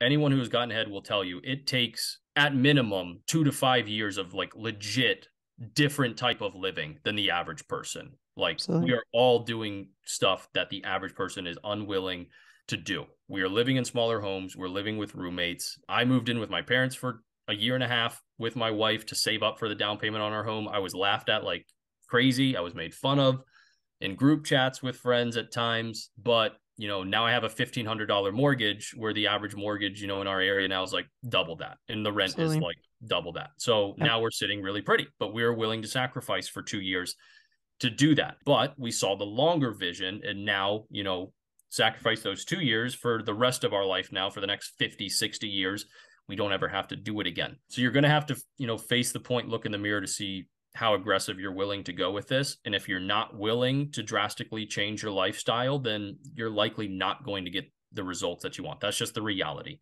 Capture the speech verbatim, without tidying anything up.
anyone who's gotten head will tell you it takes at minimum two to five years of like legit different type of living than the average person. Like Absolutely. We are all doing stuff that the average person is unwilling to do. We are living in smaller homes. We're living with roommates. I moved in with my parents for a year and a half with my wife to save up for the down payment on our home. I was laughed at like crazy. I was made fun of in group chats with friends at times, but you know, now I have a fifteen hundred dollars mortgage where the average mortgage, you know, in our area now is like double that. And the rent Absolutely. Is like double that. So yeah. Now we're sitting really pretty, but we are willing to sacrifice for two years to do that. But we saw the longer vision and now, you know, sacrifice those two years for the rest of our life now for the next fifty, sixty years. We don't ever have to do it again. So you're going to have to, you know, face the point, look in the mirror to see how aggressive you're willing to go with this. And if you're not willing to drastically change your lifestyle, then you're likely not going to get the results that you want. That's just the reality.